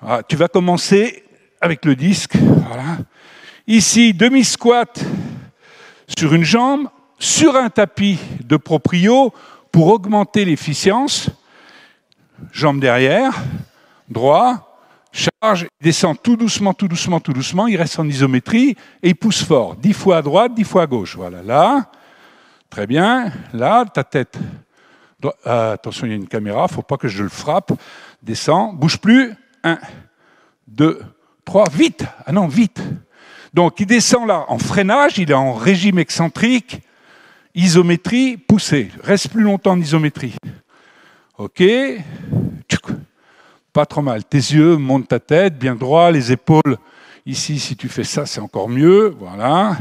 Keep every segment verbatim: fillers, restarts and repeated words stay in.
Voilà, tu vas commencer avec le disque. Voilà. Ici, demi-squat sur une jambe, sur un tapis de proprio pour augmenter l'efficience. Jambe derrière, droit, charge, descend tout doucement, tout doucement, tout doucement. Il reste en isométrie et il pousse fort. dix fois à droite, dix fois à gauche. Voilà, là. Très bien. Là, ta tête. Euh, attention, il y a une caméra, il ne faut pas que je le frappe. Descends, bouge plus. un, deux, trois, vite. Ah non, vite. Donc, il descend là en freinage, il est en régime excentrique, isométrie, poussée. Reste plus longtemps en isométrie. OK. Pas trop mal. Tes yeux, monte ta tête, bien droit, les épaules. Ici, si tu fais ça, c'est encore mieux. Voilà.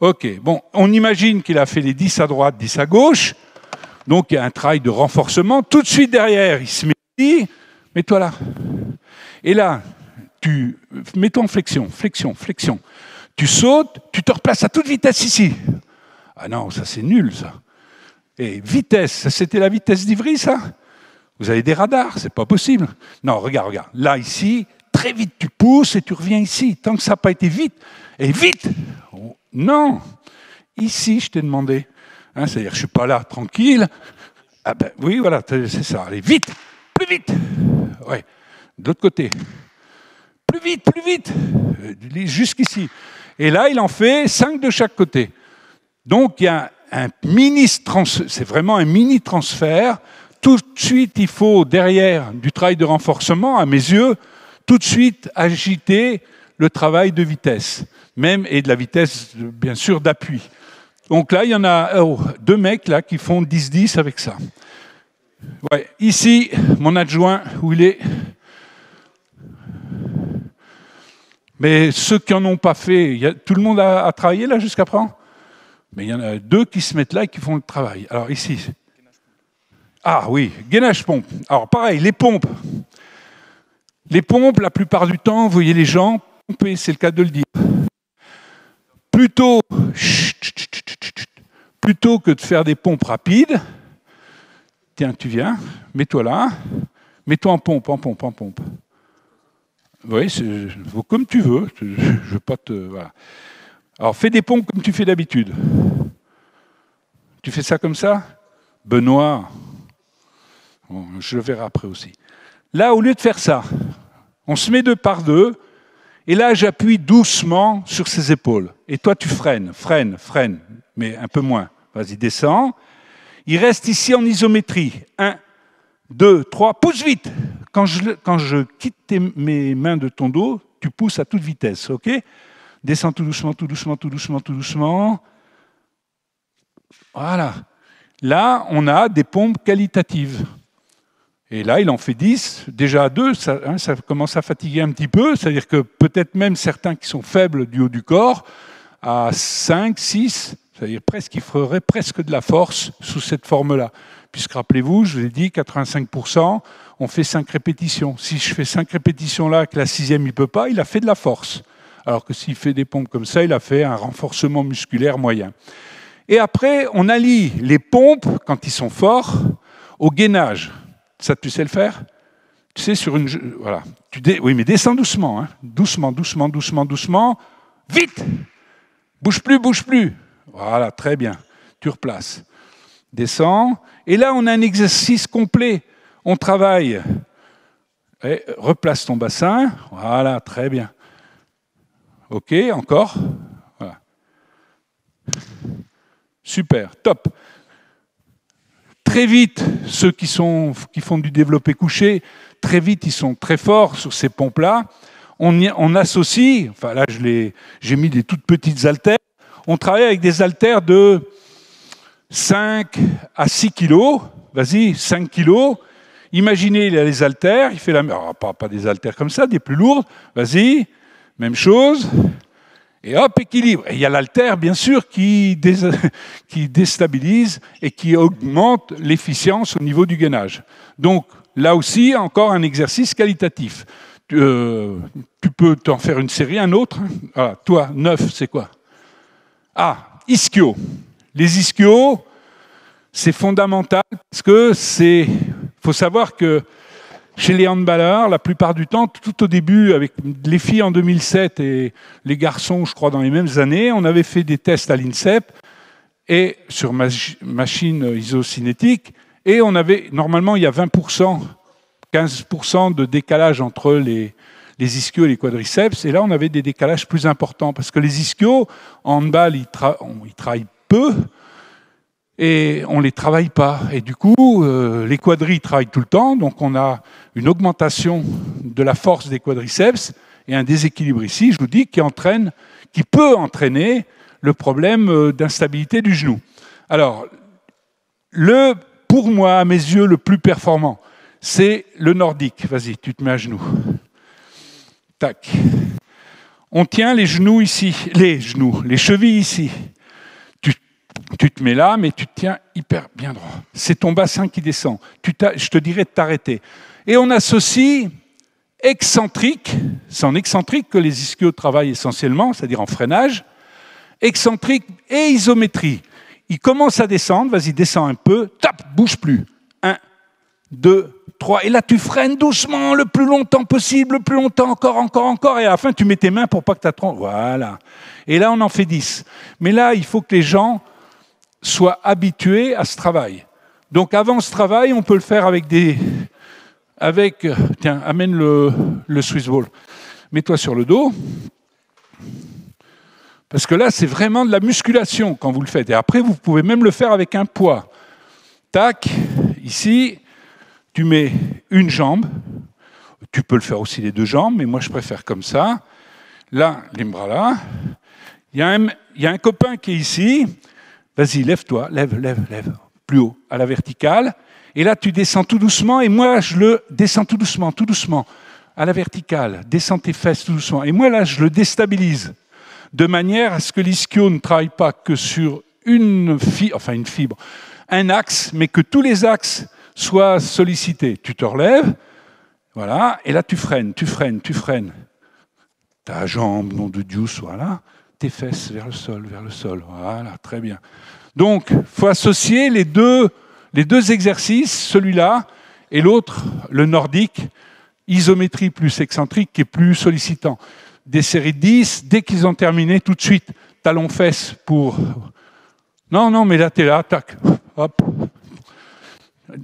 OK. Bon, on imagine qu'il a fait les dix à droite, dix à gauche. Donc, il y a un travail de renforcement. Tout de suite derrière, il se met ici. Mets-toi là. Et là, tu mets-toi en flexion, flexion, flexion. Tu sautes, tu te replaces à toute vitesse ici. Ah non, ça c'est nul, ça. Et vitesse, c'était la vitesse d'Ivry, ça? Vous avez des radars, c'est pas possible. Non, regarde, regarde. Là, ici, très vite, tu pousses et tu reviens ici. Tant que ça n'a pas été vite. Et vite! Oh, non! Ici, je t'ai demandé. Hein, c'est-à-dire, je ne suis pas là, tranquille. Ah ben oui, voilà, c'est ça. Allez, vite! Plus vite! Ouais. De l'autre côté. Plus vite, plus vite. Jusqu'ici. Et là, il en fait cinq de chaque côté. Donc, il y a un mini transfert. C'est vraiment un mini transfert. Tout de suite, il faut, derrière du travail de renforcement, à mes yeux, tout de suite agiter le travail de vitesse. Même, et de la vitesse, bien sûr, d'appui. Donc là, il y en a oh, deux mecs là, qui font dix dix avec ça. Ouais. Ici, mon adjoint, où il est? Mais ceux qui n'en ont pas fait, y a, tout le monde a, a travaillé là jusqu'à présent? Mais il y en a deux qui se mettent là et qui font le travail. Alors ici. Ah oui, gainage-pompe. Alors pareil, les pompes. Les pompes, la plupart du temps, vous voyez les gens pomper, c'est le cas de le dire. Plutôt, plutôt que de faire des pompes rapides, tiens, tu viens, mets-toi là, mets-toi en pompe, en pompe, en pompe. Oui, comme tu veux. Je ne veux pas te. Voilà. Alors, fais des pompes comme tu fais d'habitude. Tu fais ça comme ça, Benoît. Bon, je le verrai après aussi. Là, au lieu de faire ça, on se met deux par deux. Et là, j'appuie doucement sur ses épaules. Et toi, tu freines, freines, freines, mais un peu moins. Vas-y, descends. Il reste ici en isométrie. un, deux, trois, pousse vite. Quand je, quand je quitte tes, mes mains de ton dos, tu pousses à toute vitesse, ok? Descends tout doucement, tout doucement, tout doucement, tout doucement. Voilà. Là, on a des pompes qualitatives. Et là, il en fait dix. Déjà à deux, ça, hein, ça commence à fatiguer un petit peu. C'est-à-dire que peut-être même certains qui sont faibles du haut du corps, à cinq, six, c'est-à-dire presque, ils feraient presque de la force sous cette forme-là. Puisque rappelez-vous, je vous ai dit, quatre-vingt-cinq pour cent, on fait cinq répétitions. Si je fais cinq répétitions là, que la sixième, il ne peut pas, il a fait de la force. Alors que s'il fait des pompes comme ça, il a fait un renforcement musculaire moyen. Et après, on allie les pompes, quand ils sont forts, au gainage. Ça, tu sais le faire? Tu sais, sur une... Voilà. Tu dé... Oui, mais descends doucement. Hein. Doucement, doucement, doucement, doucement. Vite! Bouge plus, bouge plus. Voilà, très bien. Tu replaces. Descends. Et là, on a un exercice complet. On travaille. Et replace ton bassin. Voilà, très bien. OK, encore. Voilà. Super, top. Très vite, ceux qui, sont, qui font du développé couché, très vite, ils sont très forts sur ces pompes-là. On, on associe, enfin là, j'ai mis des toutes petites haltères. On travaille avec des haltères de cinq à six kilos. Vas-y, cinq kilos. Imaginez, il a les haltères, il fait la même... Oh, pas, pas des haltères comme ça, des plus lourdes. Vas-y, même chose. Et hop, équilibre. Et il y a l'haltère, bien sûr, qui, dé... qui déstabilise et qui augmente l'efficience au niveau du gainage. Donc, là aussi, encore un exercice qualitatif. Euh, tu peux t'en faire une série, un autre. Voilà, toi, neuf, c'est quoi? Ah, ischio. Les ischios, c'est fondamental parce que c'est... Il faut savoir que Chez les handballeurs, la plupart du temps, tout au début, avec les filles en deux mille sept et les garçons, je crois, dans les mêmes années, on avait fait des tests à l'INSEP et sur machine isocinétique, et on avait, normalement, il y a vingt pour cent, quinze pour cent de décalage entre les, les ischios et les quadriceps, et là, on avait des décalages plus importants, parce que les ischios, en handball, ils, tra- ils travaillent peu, et on ne les travaille pas. Et du coup, euh, les quadris travaillent tout le temps, donc on a une augmentation de la force des quadriceps et un déséquilibre ici, je vous dis, qui entraîne, qui peut entraîner le problème d'instabilité du genou. Alors, le, pour moi, à mes yeux, le plus performant, c'est le nordique. Vas-y, tu te mets à genoux. Tac. On tient les genoux ici, les genoux, les chevilles ici. Tu te mets là, mais tu te tiens hyper bien droit. C'est ton bassin qui descend. Tu je te dirais de t'arrêter. Et on associe excentrique, c'est en excentrique que les ischios travaillent essentiellement, c'est-à-dire en freinage, excentrique et isométrie. Ils commencent à descendre, vas-y, descends un peu, tape, bouge plus. Un, deux, trois. Et là, tu freines doucement, le plus longtemps possible, le plus longtemps, encore, encore, encore. Et à la fin, tu mets tes mains pour pas que tu trompes. Voilà. Et là, on en fait dix. Mais là, il faut que les gens soit habitué à ce travail. Donc avant ce travail, on peut le faire avec des... avec tiens, amène le, le Swiss ball. Mets-toi sur le dos. Parce que là, c'est vraiment de la musculation quand vous le faites. Et après, vous pouvez même le faire avec un poids. Tac, ici, tu mets une jambe. Tu peux le faire aussi les deux jambes, mais moi, je préfère comme ça. Là, les bras là. Il y a un, il y a un copain qui est ici. Vas-y, lève-toi, lève, lève, lève, plus haut, à la verticale. Et là, tu descends tout doucement, et moi, je le descends tout doucement, tout doucement, à la verticale. Descends tes fesses tout doucement. Et moi, là, je le déstabilise, de manière à ce que l'ischio ne travaille pas que sur une fibre, enfin une fibre, un axe, mais que tous les axes soient sollicités. Tu te relèves, voilà, et là, tu freines, tu freines, tu freines. Ta jambe, nom de Dieu, soit là. Tes fesses vers le sol, vers le sol. Voilà, très bien. Donc, il faut associer les deux, les deux exercices, celui-là et l'autre, le nordique, isométrie plus excentrique, qui est plus sollicitant. Des séries de dix, dès qu'ils ont terminé, tout de suite, talon-fesses pour... Non, non, mais là, t'es là, tac, hop.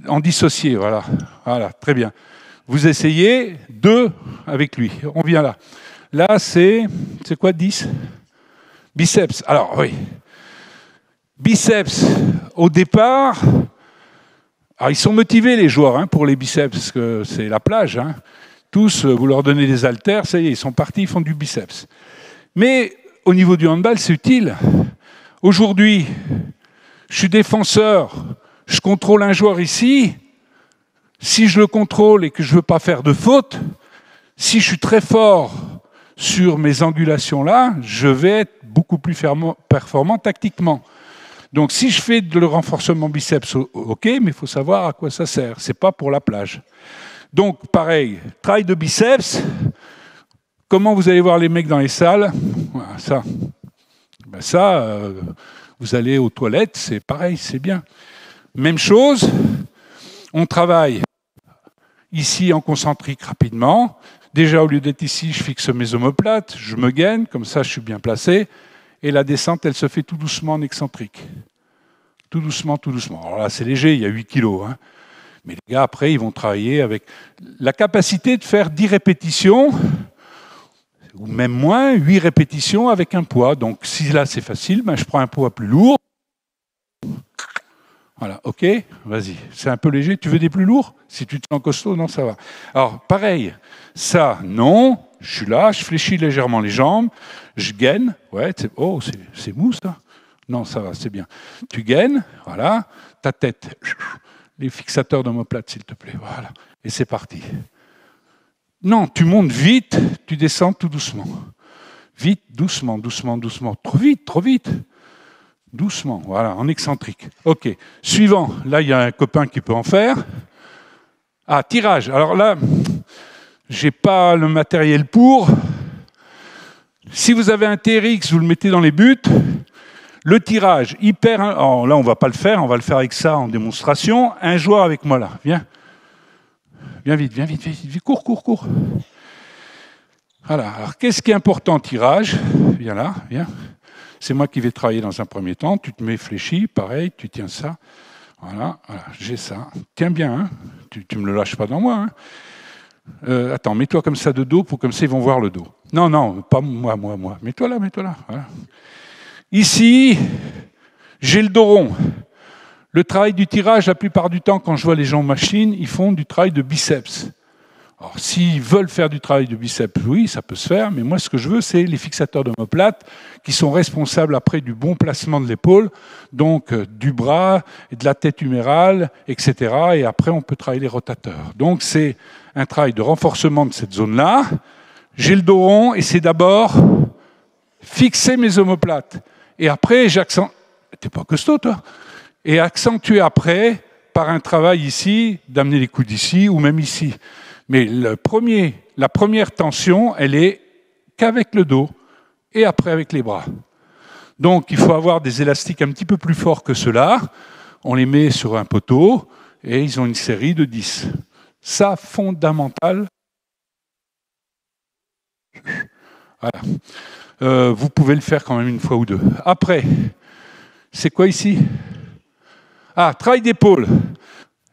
En dissocié, voilà. Voilà, très bien. Vous essayez, deux avec lui. On vient là. Là, c'est... C'est quoi, dix ? Biceps, alors oui, biceps, au départ, alors ils sont motivés les joueurs hein, pour les biceps, parce que c'est la plage, hein. Tous, vous leur donnez des haltères, ça y est, ils sont partis, ils font du biceps. Mais au niveau du handball, c'est utile. Aujourd'hui, je suis défenseur, je contrôle un joueur ici, si je le contrôle et que je ne veux pas faire de faute, si je suis très fort sur mes angulations-là, je vais être beaucoup plus performant tactiquement. Donc, si je fais le renforcement biceps, OK, mais il faut savoir à quoi ça sert. Ce n'est pas pour la plage. Donc, pareil, travail de biceps. Comment vous allez voir les mecs dans les salles ? Ça, ben ça euh, vous allez aux toilettes, c'est pareil, c'est bien. Même chose, on travaille ici en concentrique rapidement. Déjà, au lieu d'être ici, je fixe mes omoplates, je me gaine, comme ça je suis bien placé. Et la descente, elle se fait tout doucement en excentrique. Tout doucement, tout doucement. Alors là, c'est léger, il y a huit kilos. Hein. Mais les gars, après, ils vont travailler avec la capacité de faire dix répétitions, ou même moins, huit répétitions avec un poids. Donc si là, c'est facile, ben, je prends un poids plus lourd. Voilà, OK, vas-y, c'est un peu léger. Tu veux des plus lourds? Si tu te sens costaud, non, ça va. Alors, pareil, ça, non, je suis là, je fléchis légèrement les jambes, je gaine, ouais, oh, c'est mou, ça? Non, ça va, c'est bien. Tu gaines, voilà, ta tête, les fixateurs d'omoplate, s'il te plaît, voilà, et c'est parti. Non, tu montes vite, tu descends tout doucement. Vite, doucement, doucement, doucement, trop vite, trop vite. Doucement, voilà, en excentrique. OK. Suivant, là, il y a un copain qui peut en faire. Ah, tirage. Alors là, j'ai pas le matériel pour. Si vous avez un T R X, vous le mettez dans les buts. Le tirage, hyper... Alors là, on va pas le faire, on va le faire avec ça en démonstration. Un joueur avec moi, là. Viens. Viens vite, viens vite, viens vite, cours, cours, cours. Voilà, alors qu'est-ce qui est important, tirage? Viens là, viens. C'est moi qui vais travailler dans un premier temps. Tu te mets fléchi, pareil, tu tiens ça. Voilà, voilà j'ai ça. Tiens bien, hein. Tu ne me le lâches pas dans moi. Hein. Euh, attends, mets-toi comme ça de dos, pour comme ça ils vont voir le dos. Non, non, pas moi, moi, moi. Mets-toi là, mets-toi là. Voilà. Ici, j'ai le dos rond. Le travail du tirage, la plupart du temps, quand je vois les gens machine, ils font du travail de biceps. Alors, s'ils veulent faire du travail de biceps, oui, ça peut se faire, mais moi, ce que je veux, c'est les fixateurs d'omoplate qui sont responsables après du bon placement de l'épaule, donc euh, du bras, et de la tête humérale, et cetera. Et après, on peut travailler les rotateurs. Donc, c'est un travail de renforcement de cette zone-là. J'ai le dos rond et c'est d'abord fixer mes omoplates. Et après, j'accentue... T'es pas costaud, toi ? Et accentuer après par un travail ici, d'amener les coudes ici ou même ici. Mais le premier, la première tension, elle est qu'avec le dos et après avec les bras. Donc il faut avoir des élastiques un petit peu plus forts que ceux-là. On les met sur un poteau et ils ont une série de dix. Ça, fondamental. Voilà. Euh, vous pouvez le faire quand même une fois ou deux. Après, c'est quoi ici ? Ah, travail d'épaule.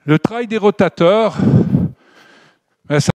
Le travail des rotateurs, ben ça